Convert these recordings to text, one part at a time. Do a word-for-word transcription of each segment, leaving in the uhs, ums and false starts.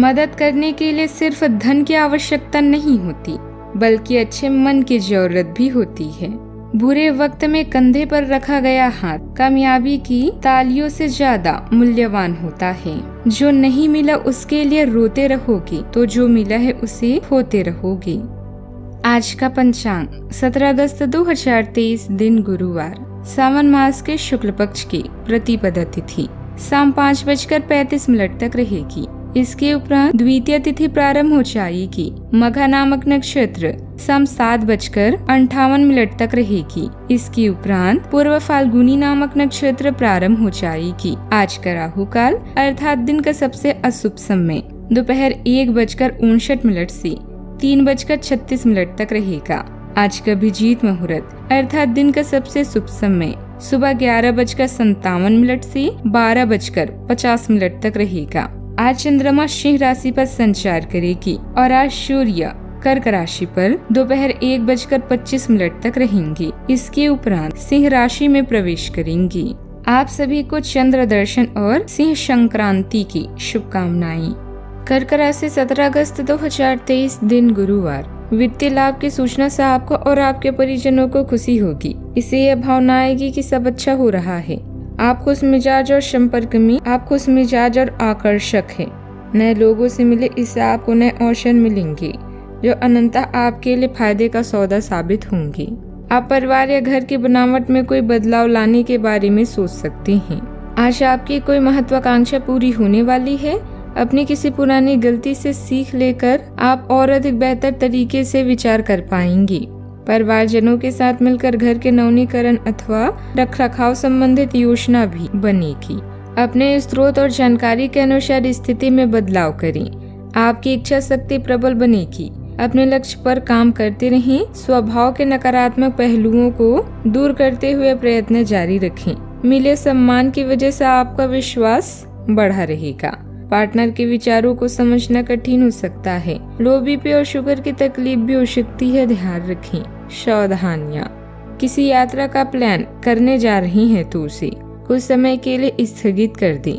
मदद करने के लिए सिर्फ धन की आवश्यकता नहीं होती, बल्कि अच्छे मन की जरूरत भी होती है। बुरे वक्त में कंधे पर रखा गया हाथ कामयाबी की तालियों से ज्यादा मूल्यवान होता है। जो नहीं मिला उसके लिए रोते रहोगे तो जो मिला है उसे खोते रहोगे। आज का पंचांग सत्रह अगस्त दो हजार तेईस, दिन गुरुवार, सावन मास के शुक्ल पक्ष की प्रतिपदा तिथि शाम पाँच बजकर पैंतीस मिनट तक रहेगी। इसके उपरांत द्वितीय तिथि प्रारंभ हो जाएगी। मघा नामक नक्षत्र शाम सात बजकर अंठावन मिनट तक रहेगी। इसके उपरांत पूर्व फाल्गुनी नामक नक्षत्र प्रारंभ हो जाएगी। आज का राहु काल अर्थात दिन का सबसे अशुभ समय दोपहर एक बजकर उनसठ मिनट से तीन बजकर छत्तीस मिनट तक रहेगा। आज का अभिजीत मुहूर्त अर्थात दिन का सबसे शुभ समय सुबह ग्यारह बजकर संतावन मिनट से बारह बजकर पचास मिनट तक रहेगा। आज चंद्रमा सिंह राशि पर संचार करेगी और आज सूर्य कर्क राशि पर दोपहर एक बजकर पच्चीस मिनट तक रहेंगे। इसके उपरांत सिंह राशि में प्रवेश करेंगी। आप सभी को चंद्र दर्शन और सिंह संक्रांति की शुभकामनाएं। कर्क राशि सत्रह अगस्त दो हजार तेईस, दिन गुरुवार, वित्तीय लाभ की सूचना से आपको और आपके परिजनों को खुशी होगी। इसे यह भावना आएगी कि सब अच्छा हो रहा है। आप खुश मिजाज और संपर्क में आप खुश मिजाज और आकर्षक है। नए लोगों से मिले, इससे आपको नए अवसर मिलेंगे जो अनंततः आपके लिए फायदे का सौदा साबित होंगे। आप परिवार या घर की बनावट में कोई बदलाव लाने के बारे में सोच सकते हैं। आज आपकी कोई महत्वाकांक्षा पूरी होने वाली है। अपनी किसी पुरानी गलती से सीख लेकर आप और अधिक बेहतर तरीके से विचार कर पाएंगे। परिवारजनों के साथ मिलकर घर के नवीनीकरण अथवा रखरखाव संबंधित योजना भी बनेगी। अपने स्रोत और जानकारी के अनुसार स्थिति में बदलाव करें। आपकी इच्छा शक्ति प्रबल बनेगी। अपने लक्ष्य पर काम करते रहें। स्वभाव के नकारात्मक पहलुओं को दूर करते हुए प्रयत्न जारी रखें। मिले सम्मान की वजह से आपका विश्वास बढ़ा रहेगा। पार्टनर के विचारों को समझना कठिन हो सकता है। लो बीपी और शुगर की तकलीफ भी हो सकती है, ध्यान रखें। सावधानियाँ, किसी यात्रा का प्लान करने जा रही हैं तो उसे कुछ समय के लिए स्थगित कर दें।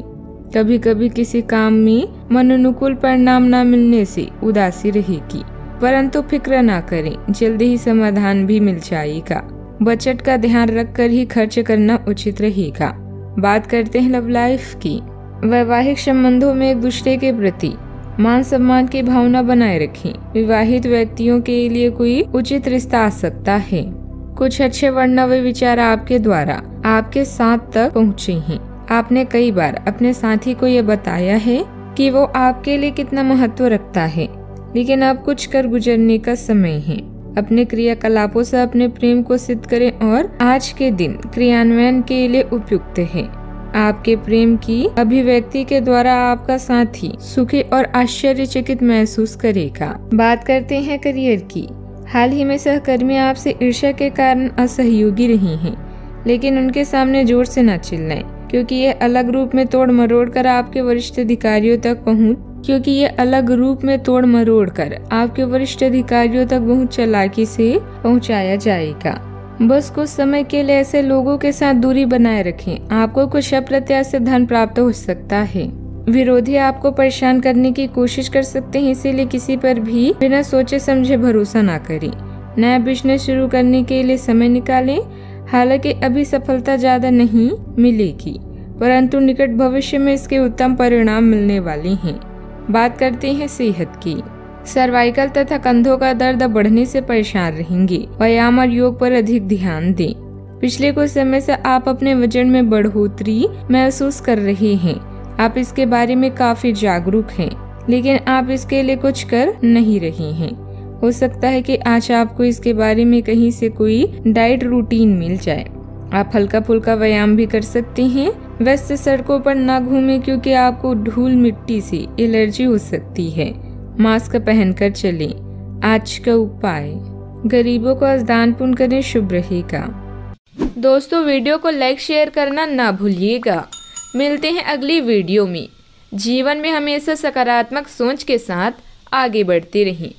कभी कभी किसी काम में मनोनुकूल परिणाम न मिलने से उदासी रहेगी, परंतु फिक्र न करें, जल्दी ही समाधान भी मिल जाएगा। बजट का ध्यान रखकर ही खर्च करना उचित रहेगा। बात करते हैं लव लाइफ की। वैवाहिक संबंधों में एक दूसरे के प्रति मान सम्मान की भावना बनाए रखें। विवाहित व्यक्तियों के लिए कोई उचित रिश्ता आ सकता है। कुछ अच्छे वर्णव्य विचार आपके द्वारा आपके साथ तक पहुँचे हैं। आपने कई बार अपने साथी को ये बताया है कि वो आपके लिए कितना महत्व रखता है, लेकिन अब कुछ कर गुजरने का समय है। अपने क्रियाकलापों से अपने प्रेम को सिद्ध करें और आज के दिन क्रियान्वयन के लिए उपयुक्त है। आपके प्रेम की अभिव्यक्ति के द्वारा आपका साथी सुखी और आश्चर्यचकित महसूस करेगा। बात करते हैं करियर की। हाल ही में सहकर्मी आपसे ईर्ष्या के कारण असहयोगी रही हैं, लेकिन उनके सामने जोर से न चिल्लाएं, क्योंकि ये अलग रूप में तोड़ मरोड़ कर आपके वरिष्ठ अधिकारियों तक पहुँच क्योंकि ये अलग रूप में तोड़ मरोड़ कर आपके वरिष्ठ अधिकारियों तक बहुत चालाकी से पहुँचाया जाएगा। बस कुछ समय के लिए ऐसे लोगों के साथ दूरी बनाए रखें। आपको कुछ अप्रत्याशित धन प्राप्त हो सकता है। विरोधी आपको परेशान करने की कोशिश कर सकते हैं, इसीलिए किसी पर भी बिना सोचे समझे भरोसा ना करें। नया बिजनेस शुरू करने के लिए समय निकालें। हालांकि अभी सफलता ज्यादा नहीं मिलेगी, परंतु निकट भविष्य में इसके उत्तम परिणाम मिलने वाले हैं। बात करते हैं सेहत की। सर्वाइकल तथा कंधों का दर्द बढ़ने से परेशान रहेंगे। व्यायाम और योग पर अधिक ध्यान दें। पिछले कुछ समय से आप अपने वजन में बढ़ोतरी महसूस कर रहे हैं। आप इसके बारे में काफी जागरूक हैं, लेकिन आप इसके लिए कुछ कर नहीं रहे हैं। हो सकता है कि आज आपको इसके बारे में कहीं से कोई डाइट रूटीन मिल जाए। आप हल्का फुल्का व्यायाम भी कर सकते हैं। व्यस्त सड़कों पर न घूमें, क्योंकि आपको धूल मिट्टी से एलर्जी हो सकती है। मास्क पहनकर चलें। आज का उपाय, गरीबों को आज दान पुण्य करें, शुभ रहेगा। दोस्तों वीडियो को लाइक शेयर करना ना भूलिएगा। मिलते हैं अगली वीडियो में। जीवन में हमेशा सकारात्मक सोच के साथ आगे बढ़ते रहें।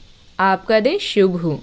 आपका दिन शुभ हो।